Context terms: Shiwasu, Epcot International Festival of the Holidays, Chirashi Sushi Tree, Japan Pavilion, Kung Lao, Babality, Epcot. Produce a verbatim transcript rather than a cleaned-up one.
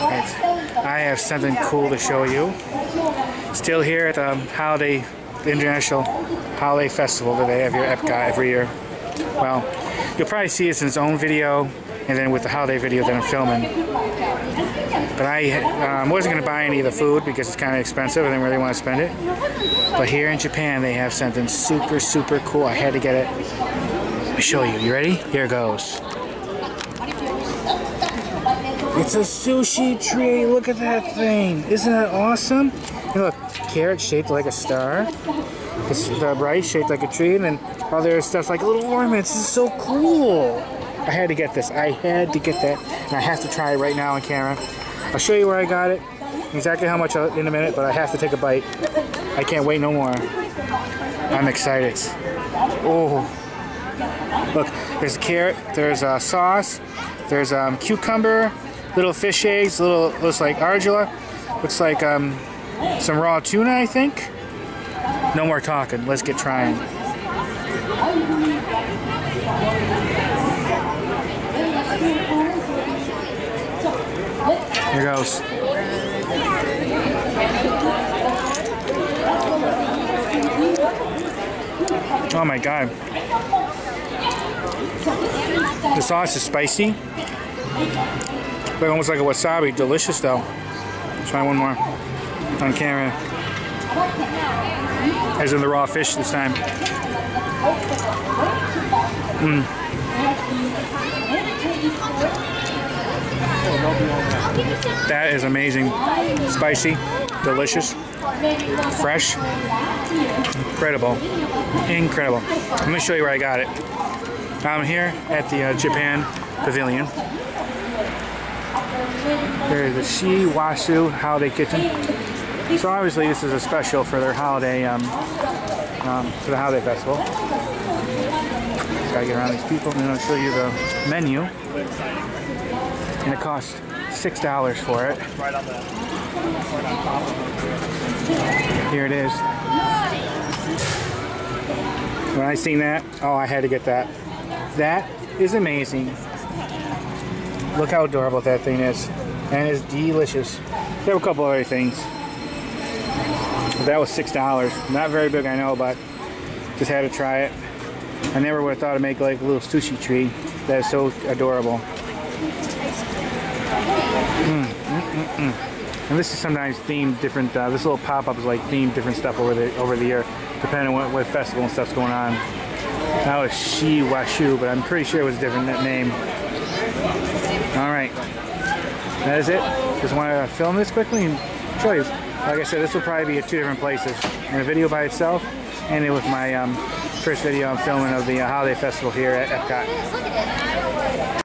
I have something cool to show you. Still here at the holiday, the International Holiday Festival that they have here at Epcot every year. Well, you'll probably see this in its own video, and then with the holiday video that I'm filming. But I um, wasn't going to buy any of the food because it's kind of expensive. I didn't really want to spend it. But here in Japan, they have something super, super cool. I had to get it. Let me show you. You ready? Here it goes. It's a sushi tree. Look at that thing. Isn't that awesome? And look, carrot shaped like a star. It's the rice shaped like a tree, and then all their stuff like little ornaments. This is so cool. I had to get this. I had to get that, and I have to try it right now on camera. I'll show you where I got it, exactly how much in a minute, but I have to take a bite. I can't wait no more. I'm excited. Oh, look. There's a carrot. There's a sauce. There's um, cucumber. Little fish eggs, little, looks like arugula, looks like um, some raw tuna, I think. No more talking, let's get trying. Here goes. Oh my God. The sauce is spicy. But almost like a wasabi. Delicious though. Try one more on camera. As in the raw fish this time. Mm. That is amazing. Spicy, delicious, fresh, incredible, incredible. Let me show you where I got it. I'm here at the uh, Japan Pavilion. There's the Shiwasu Holiday Kitchen. So obviously this is a special for their holiday, um, um, for the holiday festival. Just gotta get around these people, and then I'll show you the menu. And it costs six dollars for it. Here it is. When I seen that, oh, I had to get that. That is amazing. Look how adorable that thing is. And it's delicious. There were a couple other things. That was six dollars. Not very big, I know, but just had to try it. I never would have thought of making like a little sushi tree. That is so adorable. Mm, mm, mm, mm. And this is sometimes themed different, uh, this little pop-up is like themed different stuff over the over the year, depending on what, what festival and stuff's going on. That was Shiwashu, but I'm pretty sure it was a different name. Alright, that is it. Just want to film this quickly and show you. Like I said, this will probably be at two different places. And a video by itself, and it was my um, first video I'm filming of the uh, holiday festival here at Epcot.